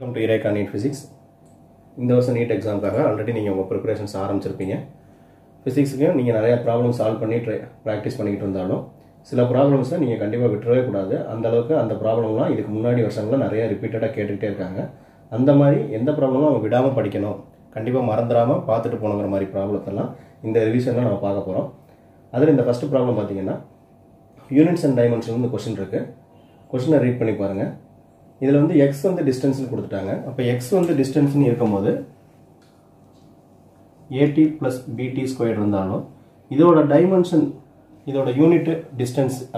Welcome to Eureka Physics. In this NEET exam, already you have preparations in physics. You have problems solve and practice. Some problems you can try and the problem is repeated. And the problem is that you can do the problem. In the revision, the first problem units and dimensions. The question read this is the x on the distance. If x on the distance, at plus bt squared. This is the dimension, this is the unit distance. This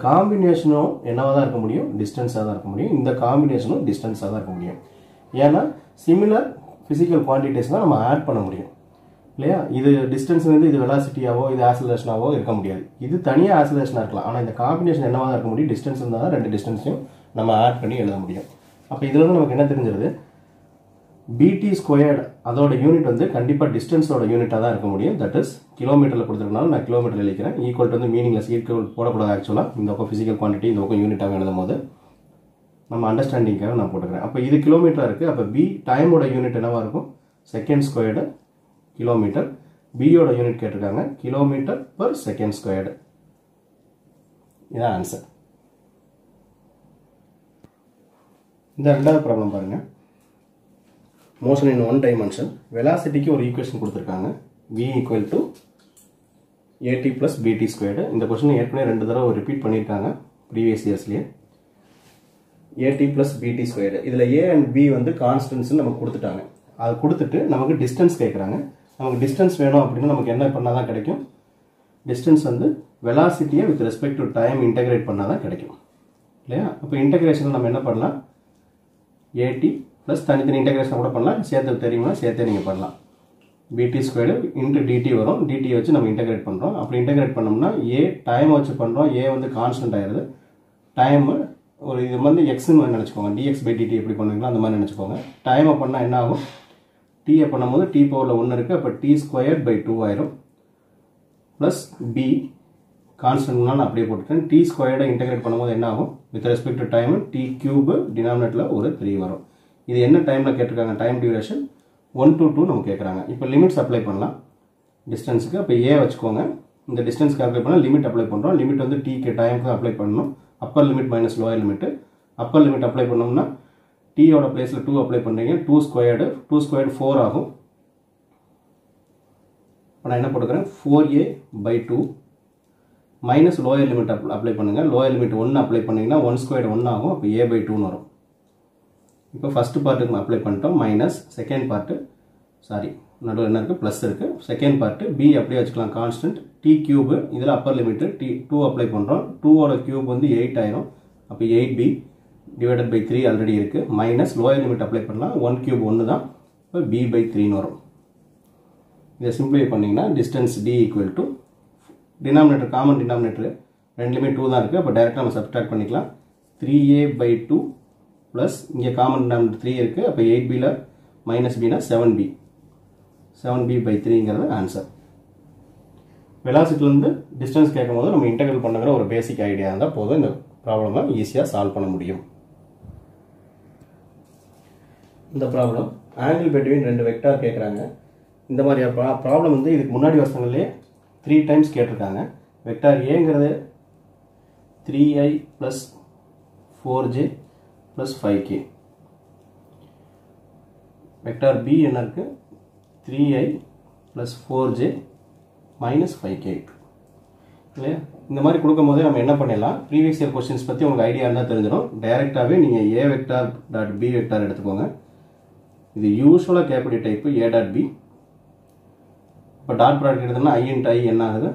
combination is distance. This combination is distance. Similar physical quantities are added. This distance is velocity, this acceleration. This is the acceleration. This combination is distance. We add it. Now, we know bt squared unit is distance unit. That is, kilometer. Kilometer equal to the meaningless. Equal to physical quantity. Unit. We understanding. Now, this is kilometer. B time unit second squared kilometer. B unit kilometer per second squared. This is the answer. This is the problem. Motion in one dimension. Velocity is an equation. V equal to at plus bt squared. This question is repeated in previous years. At plus bt squared. This a and b are constants. We have distance. Distance is velocity with respect to time integrate. Now, integration at plus தனித்தனி integration கூட பண்ணலாம் சேர்த்து தெரியுமா சேர்த்தே நீங்க பண்ணலாம் bt2 into dt வரும் dt வச்சு நம்ம இன்டகிரேட் பண்றோம் அப்படி இன்டகிரேட் பண்ணோம்னா a டைம் வச்சு பண்றோம் a கான்ஸ்டன்ட் ஆயிருது டைம் ஒரு இது x ன்னு நினைச்சுக்கோங்க dx/dt எப்படி பண்ணுவீங்களோ அந்த மாதிரி நினைச்சுக்கோங்க டைமை பண்ணா என்ன ஆகும் t ஐ பண்ணும்போது t பவர்ல 1 இருக்கு அப்ப t2/2 ஆயிடும் plus b constant நான் அப்படியே போட்டுட்டேன் t2 ஐ இன்டகிரேட் பண்ணும்போது என்ன ஆகும் with respect to time t³ denominatorல ஒரு 3 வரும் இது என்ன டைம்ல கேட்டிருக்காங்க டைம் டியூரேஷன் 1 to 2 நமக்கு கேக்குறாங்க இப்போ லிமிட்ஸ் அப்ளை பண்ணலாம் டிஸ்டன்ஸ்க்கு அப்ப a வச்சுக்கோங்க இந்த டிஸ்டன்ஸ் கால்குலேட் பண்ணா லிமிட் அப்ளை பண்றோம் லிமிட் t க்கு டைம்க்கு அப்ளை பண்ணனும் upper limit minus lower limit upper limit apply பண்ணோம்னா t ஓட பிளேஸ்ல 2 அப்ளை பண்றீங்க 2 squared 4 ஆகும் அப்ப நான் என்ன போடுறேன் 4a/2 minus lower limit apply pannunga lower limit 1 apply pannunga 1 squared 1 agum appo a/2 nu varum ipo first part ku apply pannitom minus second part sorry nadu enna irukku plus irukku second part b apply vechikalam constant t³ idhula upper limit t2 apply pandrom 2 oda cube vandu 8 airum appo 8b divided by 3 already irukku minus lower limit apply pannalam 1³ 1 dhaan appo b/3 nu varum idha simplify pannina distance d equal to denominator common denominator and limit 2 தான் இருக்கு அப்ப directly நம்ம subtract பண்ணிக்கலாம் 3a/2 plus இங்க common denominator 3 இருக்கு அப்ப 8b ல - b னா 7b/3 ங்கிறது ஆன்சர் velocity ல இருந்து distance கேக்கும்போது நம்ம இன்டகிரேட் பண்ணங்கற ஒரு பேசிக் ஐடியா இருந்தா போதும் இந்த ப்ராப்ளம ஈஸியா சால்வ் பண்ண முடியும் இந்த ப்ராப்ளம் angle between ரெண்டு வெக்டார் கேக்குறாங்க இந்த மாதிரி ப்ராப்ளம் வந்து இதுக்கு முன்னாடி வருஷங்களே 3 times vector a is 3i plus 4j plus 5k vector b is 3i plus 4j minus 5k இந்த மாதிரி கொடுக்கும்போது நாம என்ன பண்ணலாம் previous year questions பத்தி உங்களுக்கு ஐடியா இருந்தா தெரிஞ்சிரும் டைரக்டாவே நீங்க a vector dot b vector எடுத்துக்கோங்க இது usual capital type a dot b but dot product எடுத்தனா i into i என்ன ஆகுது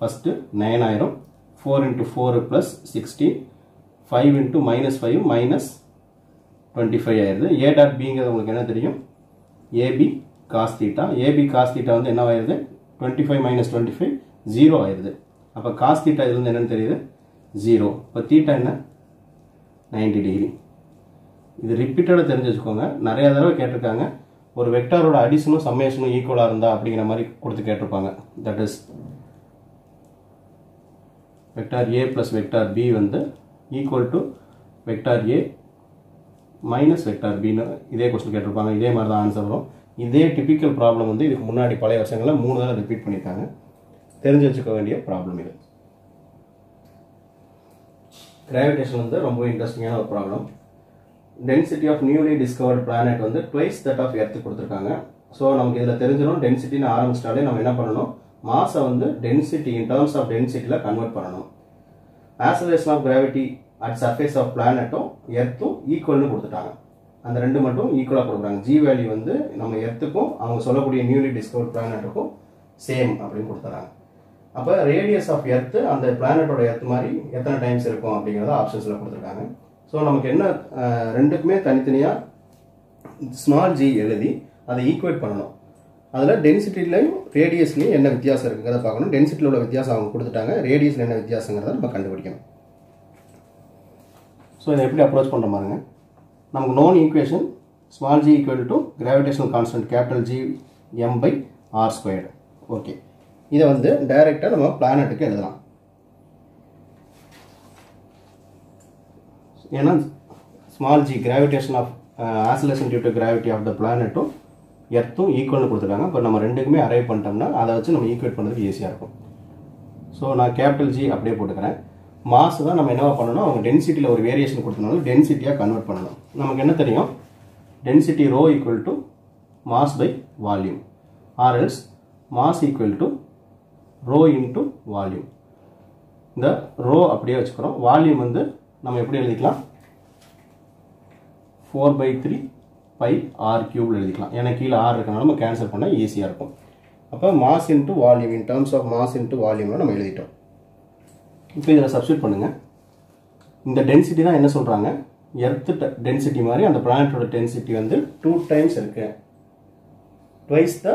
first 9 ஆயிரும் 4 into 4 plus 16 5 into minus 5 minus 25 ஆயிருது a dot b ங்கிறது உங்களுக்கு என்ன தெரியும் ab cos theta வந்து என்ன ஆயிருது 25 minus 25 0 ஆயிருது அப்ப cos theta இதுல இருந்து என்னன்னு தெரியுது 0 அப்ப theta என்ன 90 டிகிரி இது ரிப்பீட்டடா தெரிஞ்சு வச்சுக்கோங்க நிறைய தடவை கேட்டிருக்காங்க ஒரு வெக்டாரோட அடிஷனும் சம்மேஷனும் ஈக்குவலா இருந்தா அப்படிங்கிற மாதிரி கொடுத்து கேட்டிருப்பாங்க that is vector a + vector b வந்து equal to vector a minus vector b idhe question ketirupanga idhe mari answer varum idhe typical problem undu idhukku munadi palaya varshangala 3 thala repeat panniranga therinju vechukovendiya problem idu gravitation undu romba interesting ana problem density of newly discovered planet undu twice that of earth kuduthirukanga so namakku idhula therinjadum density nu aarambichitale nam enna pannanom mass undu density in terms of density la convert pannanom acceleration of gravity at surface of planet earth equal nu kuduthanga and rendu mattum equal ah kodukanga g value vandu nama earth ku avanga sollakudi newly discovered planet ku same appdi kuduthanga appo radius of earth and the planet oda earth mari ethana times irukum appingiradha options la kuduthirukanga so namakku enna rendukume thanithaniya small g eludhi adha equate pananum adha density layum radius layum enna vyathasam irukudra paakanum density la oda vyathasam avanga kuduthanga radius la enna vyathasam irukudra nama kandupidikanum so we approach pannum namak known equation small g equal to gravitational constant capital G m by r squared okay இத வந்து டைரக்டா நம்ம பிளானட்டுக்கு எழுதலாம் ஏனா small g gravitation of acceleration due to gravity of the planet earth equal னு கொடுத்துட்டாங்க அப்ப நம்ம ரெண்டுக்குமே அரைவ் பண்ணிட்டோம்னா அத வச்சு நம்ம ஈக்குவேட் பண்றது ஈஸியா இருக்கும் சோ நான் கேபிடல் G அப்படியே போட்டுக்கறேன் மாஸ் தான் நம்ம என்னவா பண்ணனும் அவங்க டென்சிட்டில ஒரு வேரியேஷன் கொடுத்தனால டென்சிட்டியா கன்வர்ட் பண்ணனும் நமக்கு என்ன தெரியும் density ρ = mass / volume or else mass = ρ * volume இந்த ρ அப்படியே வச்சுக்கறோம் வால்யூம் வந்து நம்ம எப்படி எழுதிக்கலாம் 4/3 π r³ எழுதிக்கலாம் ஏன்னா கீழ r இருக்கனால நம்ம கேன்சல் பண்ணா ஈஸியா இருக்கும் அப்ப mass * volume in terms of mass * volume நம்ம எழுதிட்டோம் இப்போ இத சப்ஸ்டிட் பண்ணுங்க இந்த டென்சிட்டினா என்ன சொல்றாங்க எர்த் டென்சிட்டி மாதிரி அந்த பிளானட்டோட டென்சிட்டி வந்து 2 டைம்ஸ் இருக்கு twice the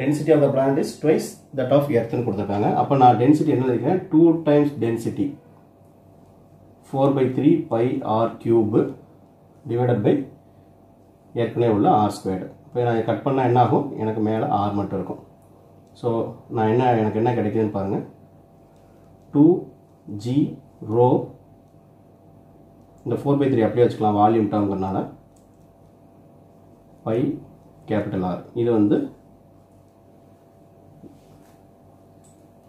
density of the planet is twice that of earth னு கொடுத்திருக்காங்க அப்ப நான் டென்சிட்டி என்ன எழுதிக்கிறேன் 2 times density 4/3 π r³ divided by ஏற்கனவே உள்ள r² இப்போ நான் கட் பண்ணா என்ன ஆகும் எனக்கு மேல r மட்டும் இருக்கும் சோ நான் என்ன எனக்கு என்ன கிடைக்குதுன்னு பாருங்க 2g rho இந்த 4/3 அப்படியே வச்சுக்கலாம் வால்யூம் டம்ங்கறனால π கேபிடல் R இது வந்து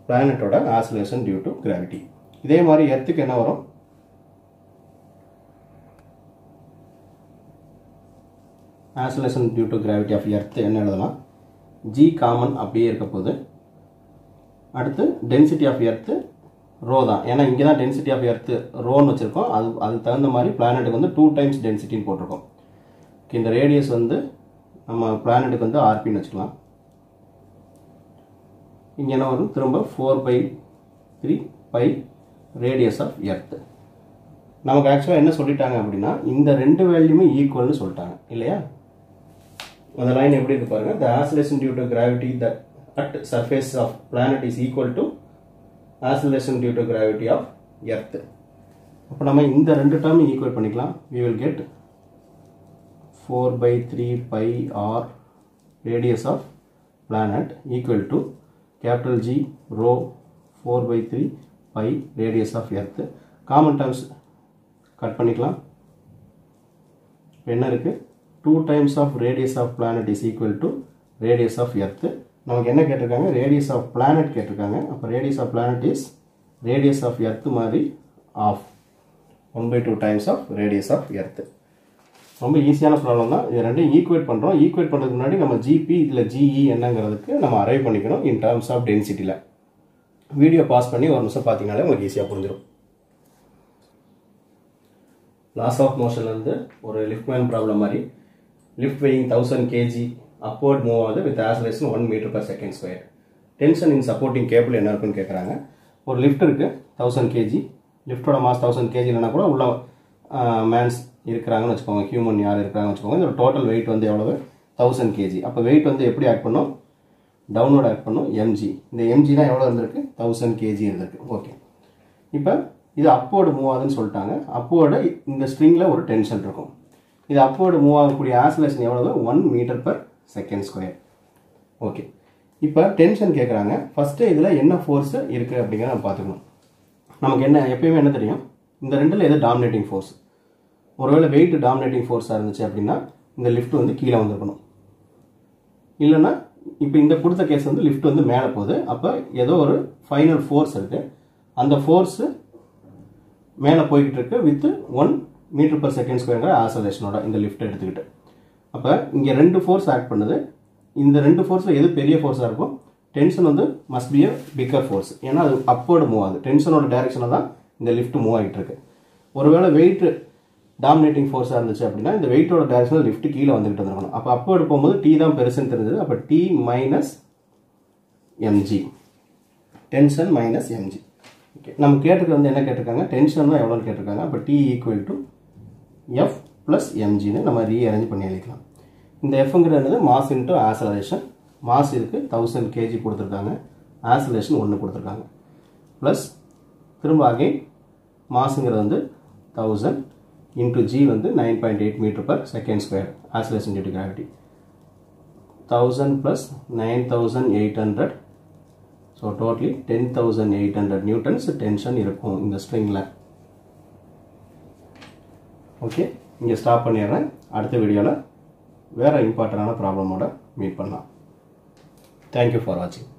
பிளானட்டோட ஆசிலேஷன் டியூ டு கிராவிட்டி இதே மாதிரி எர்த்துக்கு என்ன வரும் 2 g காமன் அப்படியே இருக்க போகுது அடுத்து டென்சிட்டி ஆஃப் எர்த் ரோ தான் ஏன்னா இங்க தான் டென்சிட்டி ஆஃப் எர்த் ரோன்னு வச்சிருக்கோம் அது அது தகுந்த மாதிரி பிளானட்டுக்கு வந்து 2 டைம்ஸ் டென்சிட்டின்னு போட்டுருக்கோம் ஓகே இந்த ரேடியஸ் வந்து நம்ம பிளானட்டுக்கு வந்து ஆர்பின்னு வச்சுக்கலாம் இங்க என்ன வரும் திரும்ப 4/3 பை ரேடியஸ் ஆஃப் எர்த் நமக்கு ஆக்சுவலா என்ன சொல்லிட்டாங்க அப்படின்னா இந்த ரெண்டு வேல்யூமே ஈக்குவல்னு சொல்லிட்டாங்க இல்லையா அந்த லைன் எப்படி இருக்கு பாருங்க the acceleration due to gravity that at surface of planet is equal to acceleration due to gravity of earth அப்ப நாம இந்த ரெண்டு டேர்ம் ஈக்குவேட் பண்ணிக்கலாம் we will get 4/3 pi r radius of planet equal to capital G rho 4/3 pi radius of earth common terms cut பண்ணிக்கலாம் என்ன இருக்கு 2 times of radius of planet is equal to radius of earth நமக்கு என்ன கேட்டிருக்காங்க radius of planet கேட்டிருக்காங்க அப்ப radius of planet is radius of earth மாதிரி half 1/2 times of radius of earth ரொம்ப ஈஸியான ப்ராப்ளம் தான் இது ரெண்டையும் ஈக்குவேட் பண்றோம் ஈக்குவேட் பண்றதுக்கு முன்னாடி நம்ம gp இல்ல ge என்னங்கிறதுக்கு நம்ம அரைவ் பண்ணிக்கணும் in terms of densityல வீடியோ பாஸ் பண்ணி ஒரு நிமிஷம் பாத்தீங்கனாலே உங்களுக்கு ஈஸியா புரிஞ்சிடும் loss of motionல இருந்து ஒரு லிஃப்ட்மேன் ப்ராப்ளம் மாதிரி lift weighing 1000 kg upward move ஆகுது with acceleration 1 m/s². Tension in supporting cable என்ன இருக்குன்னு கேக்குறாங்க ஒரு லிஃப்ட் இருக்கு 1000 kg லிஃப்டோட மாஸ் 1000 kg இல்லனா கூட உள்ள மேன்ஸ் இருக்காங்கன்னு வெச்சுக்கோங்க ஹியூமன் யார் இருக்காங்கன்னு வெச்சுக்கோங்க இதோட டோட்டல் weight வந்து எவ்வளவு 1000 kg அப்ப weight வந்து எப்படி ஆட் பண்ணோம் டவுன்வர்ட் ஆட் பண்ணோம் mg இந்த mg தான் எவ்வளவு இருந்திருக்கு 1000 kg இருந்திருக்கு ஓகே இப்போ இது upward move ஆகுதுன்னு சொல்லிட்டாங்க upward இந்த ஸ்ட்ரிங்ல ஒரு டென்ஷன் இருக்கும் இது upward move ஆகக்கூடிய acceleration எவ்வளவு 1 m/s². Okay. இப்போ டென்ஷன் கேக்குறாங்க first இதுல என்ன ஃபோர்ஸ் இருக்கு அப்படிங்கறத நம்ம பாத்துக்கணும் நமக்கு என்ன எப்பவுமே என்ன தெரியும் இந்த ரெண்டுல எது டாமினேட்டிங் ஃபோர்ஸ் ஒருவேளை weight dominating force ஆ இருந்துச்சு அப்படினா இந்த லிஃப்ட் வந்து கீழ வந்திருக்கணும் இல்லனா இப்போ இந்த கொடுத்த கேஸ் வந்து லிஃப்ட் வந்து மேலே போகுது அப்ப ஏதோ ஒரு ஃபைனல் ஃபோர்ஸ் இருக்கு அந்த ஃபோர்ஸ் மேலே போயிட்டு இருக்கு வித் 1 m/s2 ங்கற ஆக்ஸலரேஷனோட இந்த லிஃப்ட் எடுத்துக்கிட்டு அப்ப இங்க ரெண்டு ஃபோர்ஸ் ஆக்ட் பண்ணுது இந்த ரெண்டு ஃபோர்ஸ்ல எது பெரிய ஃபோர்ஸா இருக்கும் டென்ஷன் வந்து must be a bigger force ஏன்னா அது upward move ஆகுது டென்ஷனோட டைரக்ஷன்ல தான் இந்த லிஃப்ட் மூவ் ஆயிட்டு இருக்கு ஒருவேளை weight dominating force இருந்துச்சு அப்படினா இந்த weight ஓட டைரக்ஷன்ல லிஃப்ட் கீழ வந்துக்கிட்டே இருக்கணும் அப்ப upward போயும்போது t தான் பெருசுன்னு தெரிஞ்சது அப்ப t - mg tension - mg okay நம்ம கேட்டது வந்து என்ன கேட்டிருக்காங்க டென்ஷன் தான் எவ்வளவு கேட்டிருக்காங்க அப்ப t = f + mg ன்னு நம்ம rearrange பண்ணி எழுதிக்கலாம் இந்த f ங்கறது என்னது mass * acceleration mass இருக்கு 1000 kg கொடுத்திருக்காங்க acceleration 1 கொடுத்திருக்காங்க + திரும்ப again mass ங்கறது வந்து 1000 into g வந்து 9.8 m/s2 acceleration due to gravity 1000 plus 9800 so totally 10800 N tension இருக்கும் இந்த stringல okay இங்க ஸ்டாப் பண்ணிறேன் அடுத்த வீடியோல வேற இம்பார்ட்டன்டான ப்ராப்ளமோட மீட் பண்ணலாம் Thank you for watching.